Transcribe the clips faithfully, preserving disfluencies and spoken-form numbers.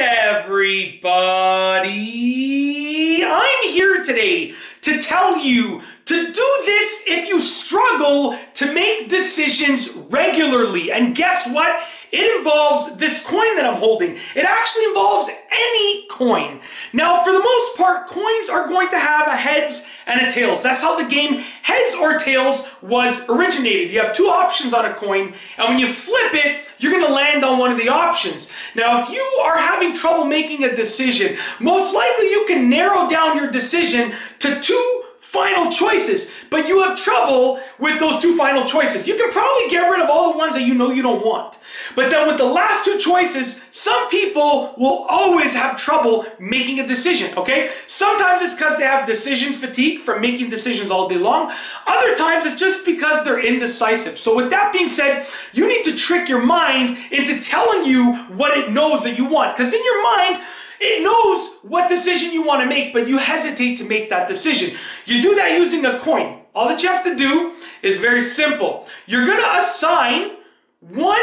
everybody! I'm here today to tell you to do this if you struggle to make decisions regularly. And guess what? It involves this coin that I'm holding. It actually involves any coin. Now, for the most part, coins are going to have a heads and a tails. That's how the game Heads or Tails was originated. You have two options on a coin, and when you flip it, you're going to land on one of the options. Now, if you are having trouble making a decision, most likely you can narrow down your decision to two final choices, but you have trouble with those two final choices. You can probably get rid of all the ones that you know you don't want. But then with the last two choices, some people will always have trouble making a decision, okay? Sometimes it's because they have decision fatigue from making decisions all day long. Other times it's just because they're indecisive. So with that being said, you need to trick your mind into telling you what it knows that you want. Because in your mind, it knows what decision you want to make, but you hesitate to make that decision. You do that using a coin. All that you have to do is very simple. You're going to assign one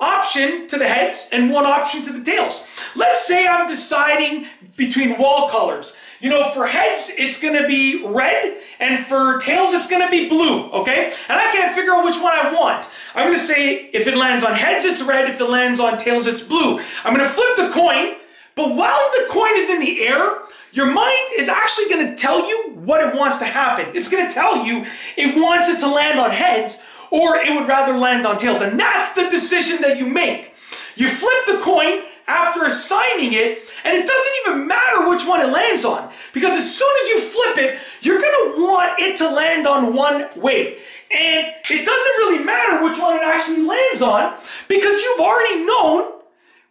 option to the heads and one option to the tails. Let's say I'm deciding between wall colors. You know, for heads, it's going to be red, and for tails, it's going to be blue, okay? And I can't figure out which one I want. I'm going to say if it lands on heads, it's red. If it lands on tails, it's blue. I'm going to flip the coin. But while the coin is in the air, your mind is actually going to tell you what it wants to happen. It's going to tell you it wants it to land on heads, or it would rather land on tails. And that's the decision that you make. You flip the coin after assigning it, and it doesn't even matter which one it lands on. Because as soon as you flip it, you're going to want it to land on one way. And it doesn't really matter which one it actually lands on, because you've already known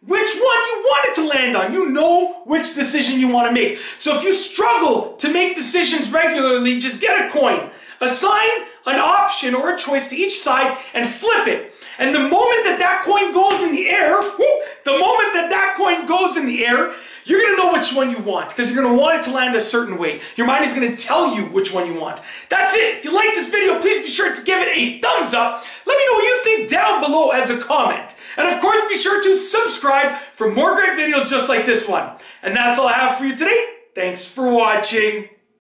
which one you want it to land on. You know which decision you want to make. So if you struggle to make decisions regularly, just get a coin, assign an option or a choice to each side, and flip it. And the moment that that coin goes in the air, whoop, the moment that that coin goes in the air, you're going to know which one you want, because you're going to want it to land a certain way. Your mind is going to tell you which one you want. That's it. If you like this video, please be sure to give it a thumbs up. Let me know what you think down below as a comment. And of course, be sure to subscribe for more great videos just like this one. And that's all I have for you today. Thanks for watching.